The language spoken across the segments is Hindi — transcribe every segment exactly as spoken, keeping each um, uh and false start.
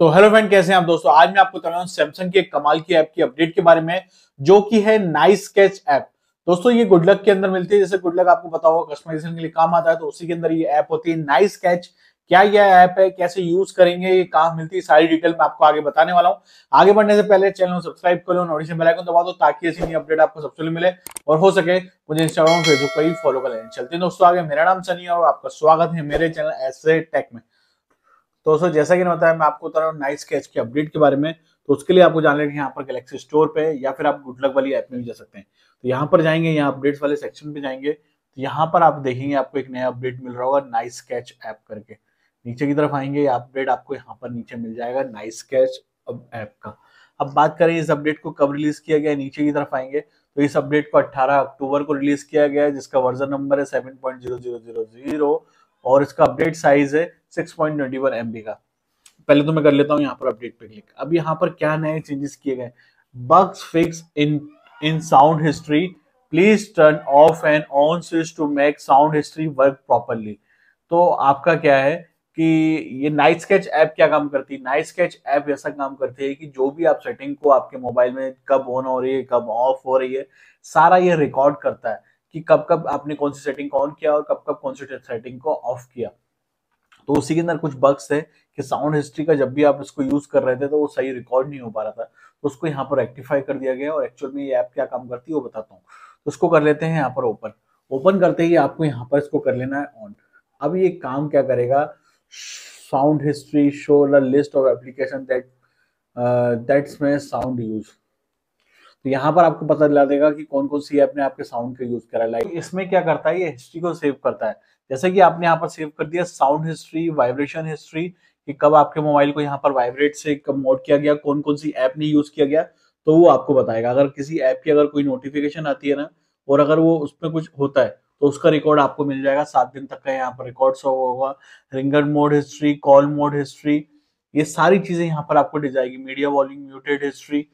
तो हेलो फ्रेंड, कैसे हैं आप दोस्तों। आज मैं आपको बता रहा हूं सैमसंग की एक कमाल की ऐप की अपडेट के बारे में, जो कि है नाइस कैच ऐप। दोस्तों ये गुड लक के अंदर मिलती है। जैसे गुड लक आपको पता होगा कस्टमाइजेशन के लिए काम आता है, तो उसी के अंदर ये ऐप होती है नाइस कैच। क्या यह ऐप है, कैसे यूज करेंगे, ये कहाँ मिलती है, सारी डिटेल मैं आपको आगे बताने वाला हूँ। आगे बढ़ने से पहले चैनल को सब्सक्राइब कर लो, नोटिफिकेशन बेल आइकन दबा दो ताकि ऐसी नई अपडेट आपको सबसे पहले मिले, और हो सके मुझे इंस्टाग्राम फेसबुक पर ही फॉलो कर लेना। चलते हैं दोस्तों आगे। मेरा नाम सनी है और आपका स्वागत है मेरे चैनल एसए टेक में। दोस्तों जैसा कि मैंने बताया, मैं आपको बता रहा हूँ नाइस कैच की अपडेट के बारे में। तो उसके लिए आपको जान लेना है यहाँ पर गैलेक्सी स्टोर पे, या फिर आप गुड लक वाली ऐप में भी जा सकते हैं। तो यहाँ पर जाएंगे, यहाँ अपडेट्स वाले सेक्शन पे जाएंगे, तो यहाँ पर आप देखेंगे आपको एक नया अपडेट मिल रहा होगा नाइस कैच ऐप करके। नीचे की तरफ आएंगे, अपडेट आपको यहाँ पर नीचे मिल जाएगा नाइस कैच ऐप का। अब बात करें इस अपडेट को कब रिलीज किया गया, नीचे की तरफ आएंगे तो इस अपडेट को अट्ठारह अक्टूबर को रिलीज किया गया है, जिसका वर्जन नंबर है seven point zero zero zero zero, और इसका अपडेट साइज है six point two one M B का। पहले तो मैं कर लेता हूं यहाँ पर अपडेट पे क्लिक। अब यहाँ पर क्या नए चेंजेस किए गए, bugs fix in in sound history, please turn off and on switch to make sound history work properly. तो आपका क्या है कि ये नाइस कैच ऐप क्या काम करती है, नाइस कैच ऐप ऐसा काम करती है कि जो भी आप सेटिंग को आपके मोबाइल में कब ऑन हो रही है कब ऑफ हो रही है, सारा ये रिकॉर्ड करता है कि कब कब आपने कौन सी सेटिंग को ऑन किया और कब कब कौन सी सेटिंग को ऑफ किया। तो उसी के अंदर कुछ बग्स है कि साउंड हिस्ट्री का जब भी आप इसको यूज कर रहे थे तो वो सही रिकॉर्ड नहीं हो पा रहा था, तो उसको यहाँ पर रेक्टिफाई कर दिया गया। और एक्चुअल में ये ऐप क्या काम करती है वो बताता हूँ। तो उसको कर लेते हैं यहाँ पर ओपन। ओपन करते ही आपको यहाँ पर इसको कर लेना है ऑन। अब ये काम क्या करेगा, sound history show the list of application that that's में साउंड यूज। तो यहाँ पर आपको पता चला देगा कि कौन कौन सी ऐप ने आपके साउंड का यूज करा। लाइक इसमें क्या करता है, ये हिस्ट्री को सेव करता है। जैसे कि आपने यहाँ पर सेव कर दिया साउंड हिस्ट्री, वाइब्रेशन हिस्ट्री कि कब आपके मोबाइल को यहाँ पर वाइब्रेट से कब मोड किया गया, कौन कौन सी ऐप ने यूज किया गया, तो वो आपको बताएगा। अगर किसी ऐप की अगर कोई नोटिफिकेशन आती है ना, और अगर वो उसमें कुछ होता है तो उसका रिकॉर्ड आपको मिल जाएगा। सात दिन तक का यहाँ पर रिकॉर्ड शो होगा। Ringer mode history, call mode history, ये सारी चीजें यहाँ पर आपको दी जाएगी। मीडिया वॉल्यूम, म्यूटेड हिस्ट्री,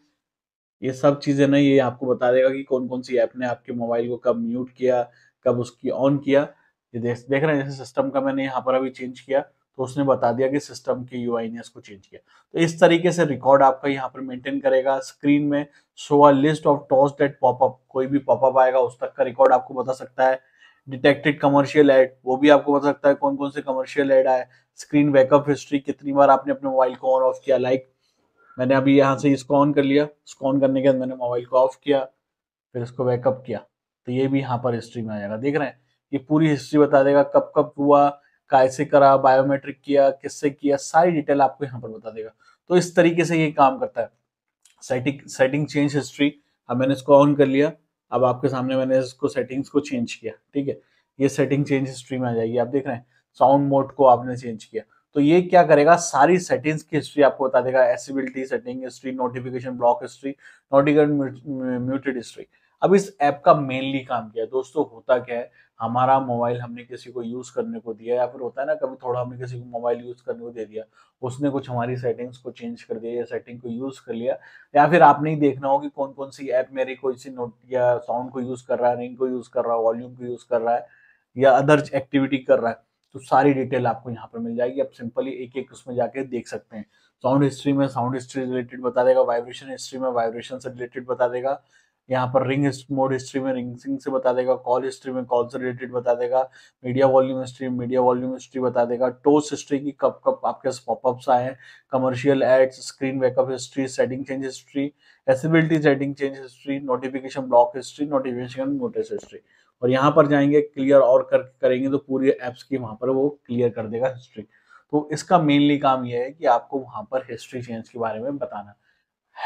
ये सब चीजें ना ये आपको बता देगा कि कौन कौन सी ऐप ने आपके मोबाइल को कब म्यूट किया कब उसकी ऑन किया। ये देख देख रहे हैं, जैसे सिस्टम का मैंने यहाँ पर अभी चेंज किया तो उसने बता दिया कि सिस्टम के यूआई ने इसको चेंज किया। तो इस तरीके से रिकॉर्ड आपका यहाँ पर मेंटेन करेगा। स्क्रीन में show a list of toss that popup, कोई भी पॉपअप आएगा उस तक का रिकॉर्ड आपको बता सकता है। डिटेक्टेड कमर्शियल एड, वो भी आपको बता सकता है कौन कौन से कमर्शियल एड आए। स्क्रीन बैकअप हिस्ट्री, कितनी बार आपने अपने मोबाइल को ऑन ऑफ किया। लाइक मैंने अभी यहाँ से इसको ऑन कर लिया, इसको ऑन करने के बाद मैंने मोबाइल को ऑफ किया, फिर इसको बैकअप किया, तो ये भी यहाँ पर हिस्ट्री में आ जाएगा। देख रहे हैं ये पूरी हिस्ट्री बता देगा, कब कब हुआ, कैसे करा, बायोमेट्रिक किया, किससे किया, सारी डिटेल आपको यहाँ पर बता देगा। तो इस तरीके से ये काम करता है। सेटिंग सेटिंग चेंज हिस्ट्री, अब मैंने इसको ऑन कर लिया, अब आपके सामने मैंने इसको सेटिंग्स को चेंज किया, ठीक है, ये सेटिंग चेंज हिस्ट्री में आ जाएगी। आप देख रहे हैं साउंड मोड को आपने चेंज किया तो ये क्या करेगा, सारी सेटिंग्स की हिस्ट्री आपको बता देगा। Accessibility setting history, notification block history, notification muted history. अब इस ऐप का मेनली काम क्या है दोस्तों, होता क्या है, हमारा मोबाइल हमने किसी को यूज करने को दिया, या फिर होता है ना कभी थोड़ा हमने किसी को मोबाइल यूज करने को दे दिया, उसने कुछ हमारी सेटिंग्स को चेंज कर दिया या सेटिंग को यूज कर लिया, या फिर आपने ही देखना हो कि कौन कौन सी ऐप मेरी कोई सी नोट या साउंड को यूज कर रहा है, रिंग को यूज कर रहा है, वॉल्यूम को यूज कर रहा है, या अदर एक्टिविटी कर रहा है, तो सारी डिटेल आपको यहाँ पर मिल जाएगी। आप सिंपली एक एक उसमें जाके देख सकते हैं। साउंड हिस्ट्री में साउंड हिस्ट्री रिलेटेड बता देगा, वाइब्रेशन हिस्ट्री में वाइब्रेशन से रिलेटेड बता देगा, यहाँ पर रिंग मोड हिस्ट्री में रिंगिंग से बता देगा, कॉल हिस्ट्री में कॉल से रिलेटेड बता देगा, media volume history media volume history बता देगा, टॉस हिस्ट्री की कब कब आपके पॉपअप्स आए, commercial ads, screen backup history, setting change history, accessibility setting change history, notification block history, notification notice history. और यहाँ पर जाएंगे क्लियर और कर करेंगे तो पूरी एप्स की वहाँ पर वो क्लियर कर देगा हिस्ट्री। तो इसका मेनली काम यह है कि आपको वहाँ पर हिस्ट्री चेंज के बारे में बताना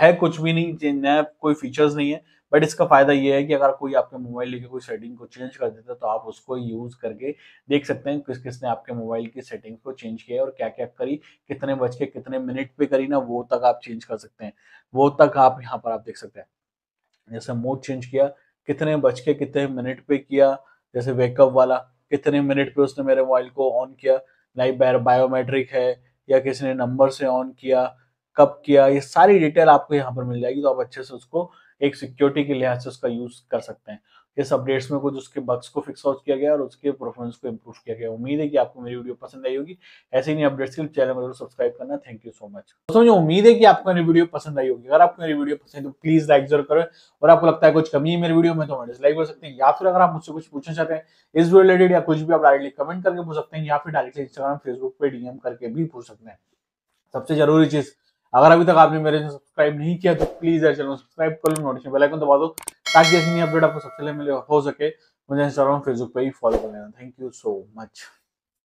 है। कुछ भी नहीं नया, कोई फीचर्स नहीं है, बट इसका फायदा यह है कि अगर कोई आपके मोबाइल लेके कोई सेटिंग को चेंज कर देता है तो आप उसको यूज करके देख सकते हैं किस किसने आपके मोबाइल की सेटिंग को चेंज किया है और क्या क्या करी, कितने बज के कितने मिनट पे करी ना, वो तक आप चेंज कर सकते हैं, वो तक आप यहाँ पर आप देख सकते हैं। जैसे मोड चेंज किया, कितने बज के कितने मिनट पे किया, जैसे वेकअप वाला कितने मिनट पे उसने मेरे मोबाइल को ऑन किया, लाइव बायोमेट्रिक है या किसी ने नंबर से ऑन किया, कब किया, ये सारी डिटेल आपको यहाँ पर मिल जाएगी। तो आप अच्छे से उसको एक सिक्योरिटी के लिहाज से उसका यूज कर सकते हैं। इस अपडेट्स में कुछ उसके बग्स को फिक्स आउट किया गया और उसके परफॉर्मेंस को इंप्रूव किया गया। उम्मीद है कि आपको मेरी वीडियो पसंद आई होगी। ऐसे ही नई अपडेट्स के लिए चैनल को जरूर सब्सक्राइब करना। Thank you so much. दोस्तों मुझे उम्मीद है कि आपको मेरी वीडियो पसंद आई होगी। अगर आपको मेरी वीडियो पसंद है तो प्लीज लाइक जरूर करें, और आपको लगता है कुछ कमी है मेरी वीडियो में तो डिसलाइक कर सकते हैं, या फिर अगर आप मुझसे कुछ पूछना चाहते हैं इस वीडियो रिलेटेड या कुछ भी, आप डायरेक्टली कमेंट करके पूछ सकते हैं, या फिर डायरेक्टली इंस्टाग्राम फेसबुक पे डीएम करके भी पूछ सकते हैं। सबसे जरूरी चीज, अगर अभी तक आपने मेरे चैनल सब्सक्राइब नहीं किया तो प्लीज यार चैनल सब्सक्राइब कर लो, नोटिफिकेशन बेल आइकन दबा दो ताकि ऐसी नई अपडेट आपको सबसे पहले मिले हो सके। मुझे इंस्टाग्राम फेसबुक पे ही फॉलो कर लेना। Thank you so much.